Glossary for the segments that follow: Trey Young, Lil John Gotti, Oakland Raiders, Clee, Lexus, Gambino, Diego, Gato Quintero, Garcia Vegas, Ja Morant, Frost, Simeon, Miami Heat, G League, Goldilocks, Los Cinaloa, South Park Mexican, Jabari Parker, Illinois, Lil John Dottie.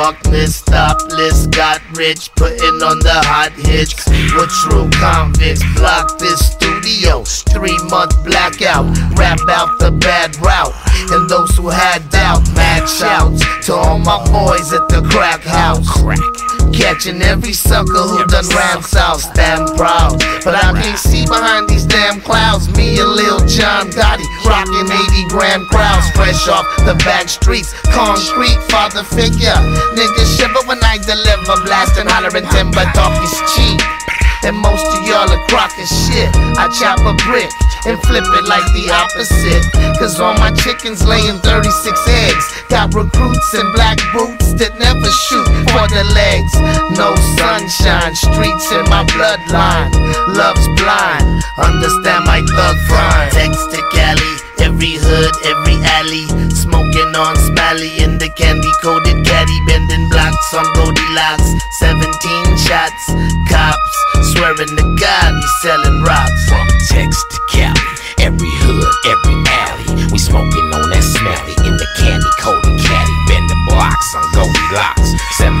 darkness, topless, got rich, putting on the hot hits. We're true convicts, block this studio, 3-month blackout, rap out the bad route, and those who had doubt, mad shouts to all my boys at the crack house. Catching every sucker who done rams out, damn proud. But I can't see behind these damn clouds. Me and Lil John Dottie, rocking 80-gram crowds, fresh off the back streets, concrete father figure. Niggas shiver when I deliver, blasting, hollering timber, talk is cheap. And most of y'all are crockin' shit. I chop a brick and flip it like the opposite, cause all my chickens laying 36 eggs. Got recruits in black boots that never shoot for the legs. No sunshine, streets in my bloodline. Love's blind, understand my thug grind. Text to Cali, every hood, every alley, smoking on Smiley in the candy-coated caddy, bending blocks on Goldilocks, 17 shots, cops swearing to God we selling rocks. From Tex to Cali, every hood, every alley, we smoking on that Smelly in the candy-coated caddy, bending blocks on Goldilocks, 17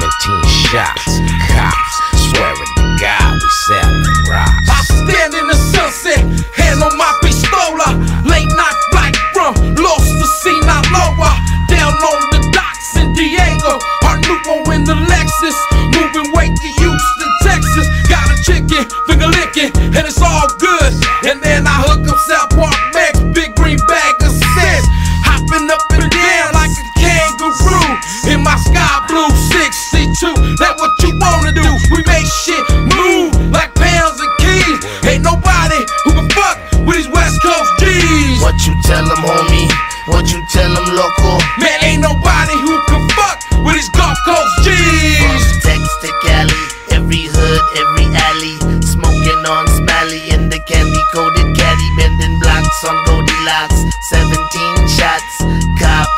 shots, cops swearing to God we selling rocks. I stand in the sunset, hand on my pistola, late night flight from Los Cinaloa, down on the docks in Diego, our new one in the Lexus, moving weight to Houston, Texas. Got a chicken, finger licking, and it's all good. And then I hook up South Park Mexican, big green bag of sense, hopping up and down like a kangaroo in my sky blue 62. That's what you wanna do. We make shit move like pounds and keys. Ain't nobody who can fuck with these West Coast G's. What you tell them, homie? What you tell them, loco? Man, ain't nobody who can fuck with these Gulf Coast G's. From Tex to Cali, every hood, every alley, smoking on Smiley in the candy-coated caddy, bending blocks on Goldilocks, 17 shots, cops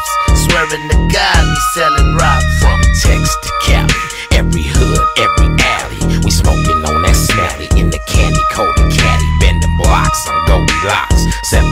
swearing to God we selling rocks. From Tex to Cali, every hood, every alley, we smoking on that Smiley in the candy-coated caddy, bending blocks on Goldilocks, 17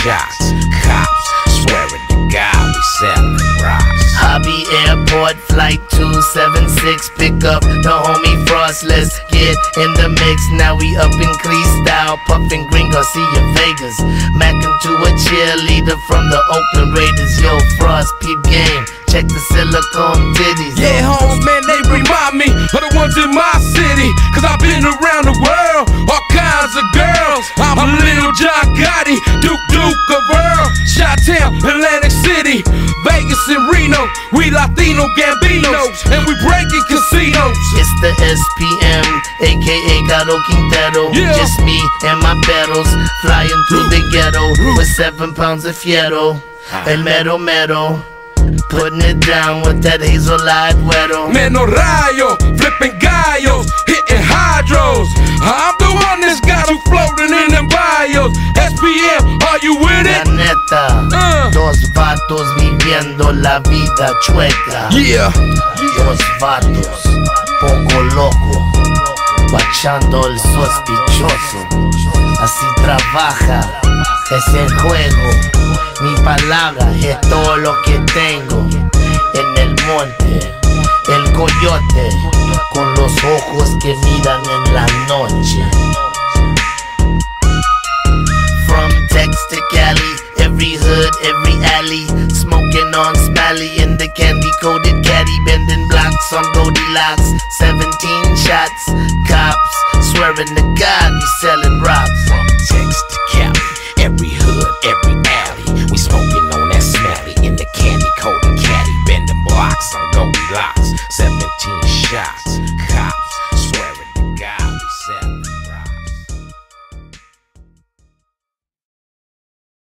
shots, cops swearing to God we selling rocks. Hobby airport flight 276, pick up the homie Frost, let's get in the mix. Now we up in Clee style, puffin' green, Garcia Vegas, mackin' to a cheerleader from the Oakland Raiders. Yo, Frost, peep game, check the silicone titties. Yeah, homes, man, they remind me of the ones in my city, cause I've been around the world, all kinds of girls. I'm Lil John Gotti, Duke of Earl, Chi-Town, Atlantic City, Vegas and Reno. We Latino Gambinos, and we breaking casinos. It's the SPM, a.k.a. Gato Quintero, yeah. Just me and my pedals, flying through the ghetto, with 7 pounds of fiero, and metal, putting it down with that hazel light weddle. Meno rayo, flipping gallos, hitting hydros, I'm the one that's got you floating in them bios. SPM, are you with it? La neta, dos vatos viviendo la vida chueca. Yeah, dos vatos, poco loco, guachando el sospechoso. Así trabaja, es el juego. Mi palabra es todo lo que tengo. En el monte, el coyote, con los ojos que miran en la noche. From Tex to Cali, every hood, every alley, smoking on Smiley in the candy-coated caddy, bending blocks on Goldilocks, 17 shots, cops swearing to God we selling rocks. From Tex to Cali, every hood, every alley, we smoking on that Smelly in the candy-coated caddy, bending blocks on Goldilocks, 17 shots.